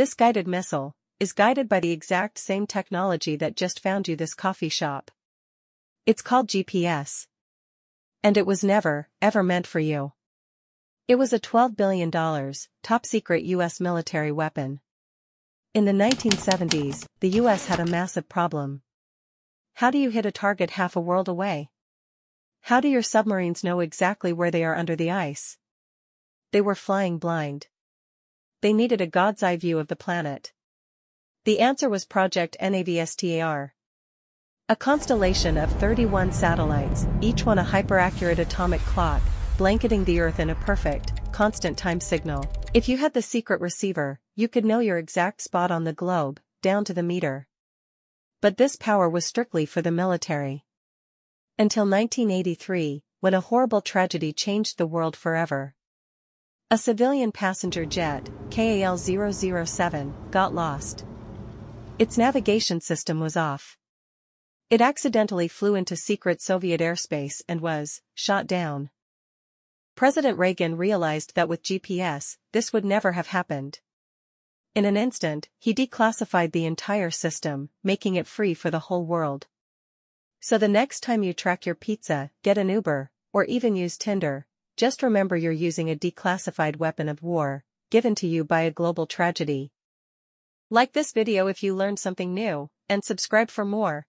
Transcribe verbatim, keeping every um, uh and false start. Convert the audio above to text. This guided missile is guided by the exact same technology that just found you this coffee shop. It's called G P S. And it was never, ever meant for you. It was a twelve billion dollars, top-secret U S military weapon. In the nineteen seventies, the U S had a massive problem. How do you hit a target half a world away? How do your submarines know exactly where they are under the ice? They were flying blind. They needed a god's eye view of the planet. The answer was Project NAVSTAR. A constellation of thirty-one satellites, each one a hyper-accurate atomic clock, blanketing the Earth in a perfect, constant time signal. If you had the secret receiver, you could know your exact spot on the globe, down to the meter. But this power was strictly for the military. Until nineteen eighty-three, when a horrible tragedy changed the world forever. A civilian passenger jet, K A L zero zero seven, got lost. Its navigation system was off. It accidentally flew into secret Soviet airspace and was shot down. President Reagan realized that with G P S, this would never have happened. In an instant, he declassified the entire system, making it free for the whole world. So the next time you track your pizza, get an Uber, or even use Tinder, just remember you're using a declassified weapon of war, given to you by a global tragedy. Like this video if you learned something new, and subscribe for more.